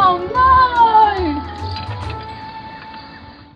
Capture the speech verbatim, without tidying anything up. mamá.